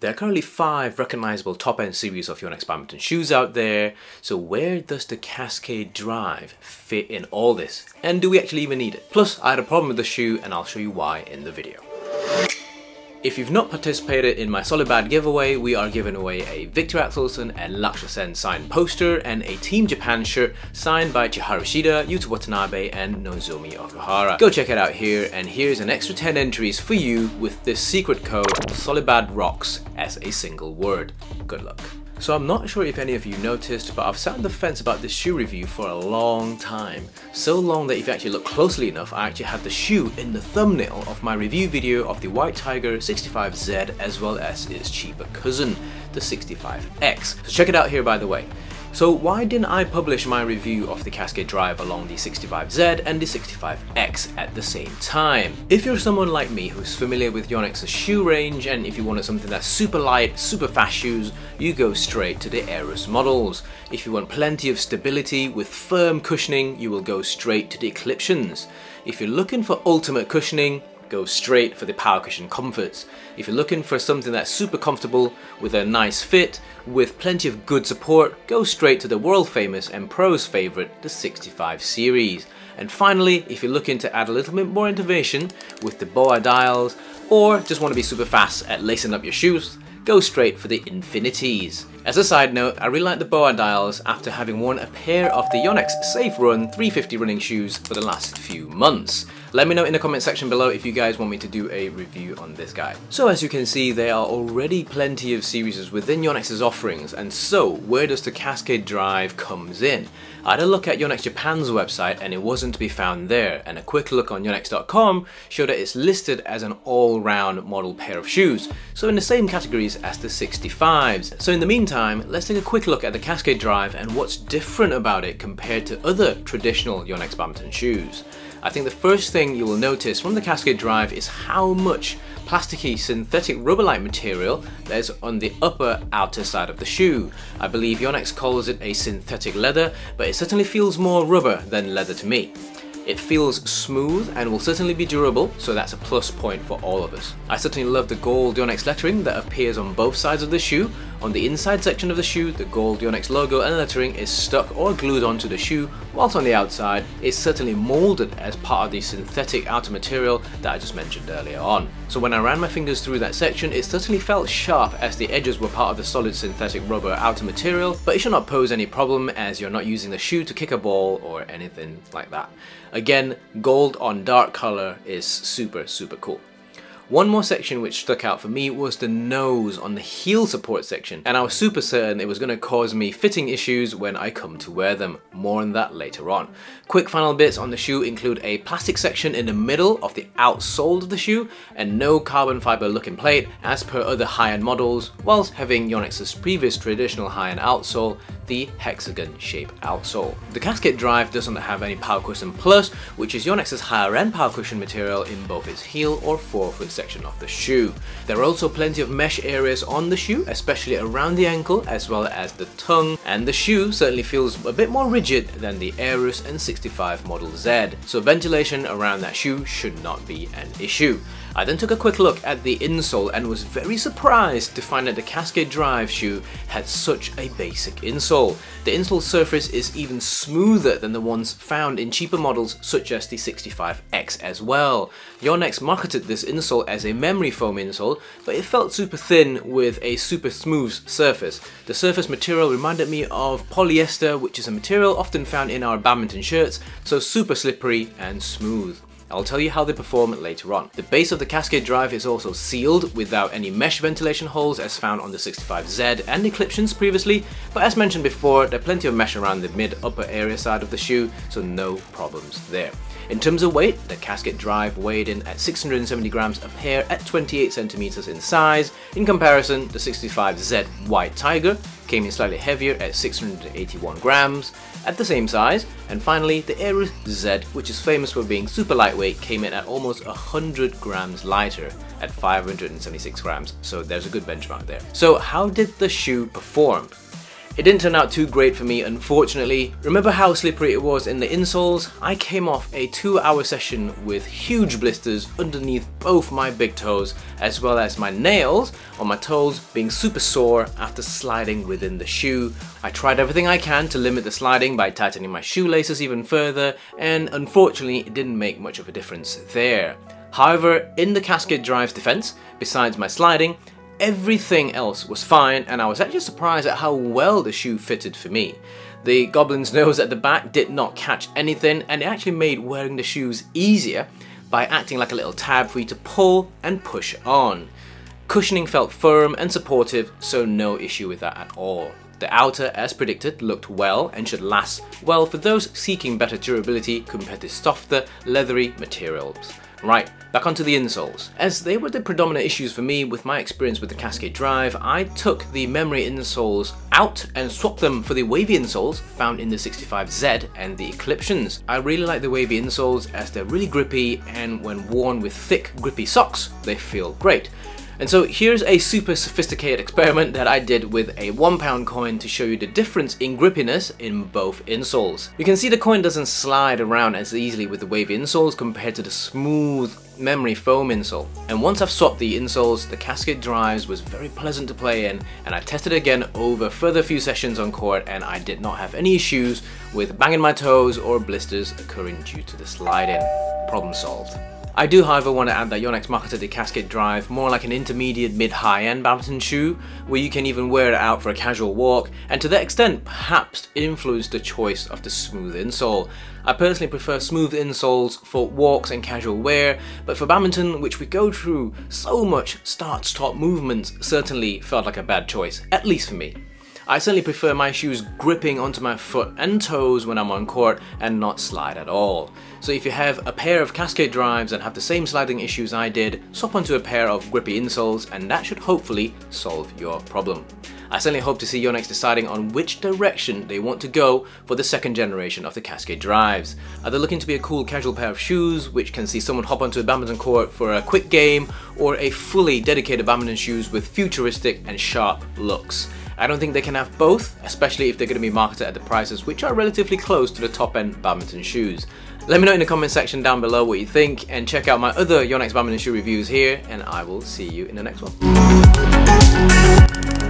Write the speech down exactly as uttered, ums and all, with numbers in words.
There are currently five recognizable top-end series of Yonex badminton shoes out there, so where does the Cascade Drive fit in all this? And do we actually even need it? Plus, I had a problem with the shoe and I'll show you why in the video. If you've not participated in my SOLIBAD giveaway, we are giving away a Victor Axelsen and Lakshasen signed poster and a Team Japan shirt signed by Chiharu Shida, Yuta Watanabe and Nozomi Okuhara. Go check it out here, and here's an extra ten entries for you with this secret code SOLIBADROCKS as a single word. Good luck. So I'm not sure if any of you noticed, but I've sat on the fence about this shoe review for a long time. So long that if you actually look closely enough, I actually had the shoe in the thumbnail of my review video of the White Tiger sixty-five Z as well as its cheaper cousin, the sixty-five X. So check it out here, by the way. So why didn't I publish my review of the Cascade Drive along the sixty-five Z and the sixty-five X at the same time? If you're someone like me who's familiar with Yonex's shoe range, and if you wanted something that's super light, super fast shoes, you go straight to the Aerus models. If you want plenty of stability with firm cushioning, you will go straight to the Eclipsions. If you're looking for ultimate cushioning, go straight for the Power Cushion Comforts. If you're looking for something that's super comfortable with a nice fit with plenty of good support, go straight to the world famous and pros favorite, the sixty-five series. And finally, if you're looking to add a little bit more innovation with the boa dials, or just want to be super fast at lacing up your shoes, go straight for the Infinities. As a side note, I really like the boa dials after having worn a pair of the Yonex Safe Run three fifty running shoes for the last few months. Let me know in the comment section below if you guys want me to do a review on this guy. So as you can see, there are already plenty of series within Yonex's offerings, and so where does the Cascade Drive comes in? I had a look at Yonex Japan's website and it wasn't to be found there, and a quick look on Yonex dot com showed that it's listed as an all-round model pair of shoes, so in the same categories as the sixty-fives. So in the meantime, let's take a quick look at the Cascade Drive and what's different about it compared to other traditional Yonex badminton shoes. I think the first thing you will notice from the Cascade Drive is how much plasticky synthetic rubber-like material that is on the upper outer side of the shoe. I believe Yonex calls it a synthetic leather, but it certainly feels more rubber than leather to me. It feels smooth and will certainly be durable, so that's a plus point for all of us. I certainly love the gold Yonex lettering that appears on both sides of the shoe. On the inside section of the shoe, the gold Yonex logo and lettering is stuck or glued onto the shoe, whilst on the outside, it's certainly moulded as part of the synthetic outer material that I just mentioned earlier on. So when I ran my fingers through that section, it certainly felt sharp as the edges were part of the solid synthetic rubber outer material, but it should not pose any problem as you're not using the shoe to kick a ball or anything like that. Again, gold on dark color is super, super cool. One more section which stuck out for me was the nose on the heel support section, and I was super certain it was going to cause me fitting issues when I come to wear them. More on that later on. Quick final bits on the shoe include a plastic section in the middle of the outsole of the shoe and no carbon fiber looking plate as per other high-end models, whilst having Yonex's previous traditional high-end outsole, the hexagon shape outsole. The Cascade Drive doesn't have any Power Cushion Plus, which is Yonex's higher-end power cushion material in both its heel or forefoot section of the shoe. There are also plenty of mesh areas on the shoe, especially around the ankle as well as the tongue, and the shoe certainly feels a bit more rigid than the Aerus N sixty-five Model Z, so ventilation around that shoe should not be an issue. I then took a quick look at the insole and was very surprised to find that the Cascade Drive shoe had such a basic insole. The insole surface is even smoother than the ones found in cheaper models such as the sixty-five X as well. Yonex marketed this insole as a memory foam insole, but it felt super thin with a super smooth surface. The surface material reminded me of polyester, which is a material often found in our badminton shirts, so super slippery and smooth. I'll tell you how they perform later on. The base of the Cascade Drive is also sealed without any mesh ventilation holes as found on the sixty-five Z and Eclipsions previously, but as mentioned before, there are plenty of mesh around the mid-upper area side of the shoe, so no problems there. In terms of weight, the Cascade Drive weighed in at six hundred seventy grams a pair at twenty-eight centimeters in size. In comparison, the sixty-five Z White Tiger came in slightly heavier at six hundred eighty-one grams at the same size. And finally, the Aerus Z, which is famous for being super lightweight, came in at almost one hundred grams lighter at five hundred seventy-six grams, so there's a good benchmark there. So how did the shoe perform? It didn't turn out too great for me, unfortunately. Remember how slippery it was in the insoles? I came off a two hour session with huge blisters underneath both my big toes, as well as my nails on my toes being super sore after sliding within the shoe. I tried everything I can to limit the sliding by tightening my shoelaces even further, and unfortunately it didn't make much of a difference there. However, in the Cascade Drive's defense, besides my sliding, everything else was fine, and I was actually surprised at how well the shoe fitted for me. The goblin's nose at the back did not catch anything, and it actually made wearing the shoes easier by acting like a little tab for you to pull and push on. Cushioning felt firm and supportive, so no issue with that at all. The outer, as predicted, looked well and should last well for those seeking better durability compared to softer, leathery materials. Right, back onto the insoles. As they were the predominant issues for me with my experience with the Cascade Drive, I took the memory insoles out and swapped them for the wavy insoles found in the sixty-five Z and the Ecliptions. I really like the wavy insoles as they're really grippy, and when worn with thick, grippy socks, they feel great. And so here's a super sophisticated experiment that I did with a one pound coin to show you the difference in grippiness in both insoles. You can see the coin doesn't slide around as easily with the wavy insoles compared to the smooth memory foam insole. And once I've swapped the insoles, the Cascade Drives was very pleasant to play in, and I tested again over a further few sessions on court, and I did not have any issues with banging my toes or blisters occurring due to the slide-in. Problem solved. I do, however, want to add that Yonex marketed the Cascade Drive more like an intermediate mid-high-end badminton shoe, where you can even wear it out for a casual walk, and to that extent perhaps influenced the choice of the smooth insole. I personally prefer smooth insoles for walks and casual wear, but for badminton, which we go through so much start-stop movements, certainly felt like a bad choice, at least for me. I certainly prefer my shoes gripping onto my foot and toes when I'm on court and not slide at all. So if you have a pair of Cascade Drives and have the same sliding issues I did, swap onto a pair of grippy insoles and that should hopefully solve your problem. I certainly hope to see Yonex deciding on which direction they want to go for the second generation of the Cascade Drives. Are they looking to be a cool casual pair of shoes which can see someone hop onto a badminton court for a quick game, or a fully dedicated badminton shoes with futuristic and sharp looks? I don't think they can have both, especially if they're going to be marketed at the prices which are relatively close to the top-end badminton shoes. Let me know in the comment section down below what you think, and check out my other Yonex badminton shoe reviews here, and I will see you in the next one.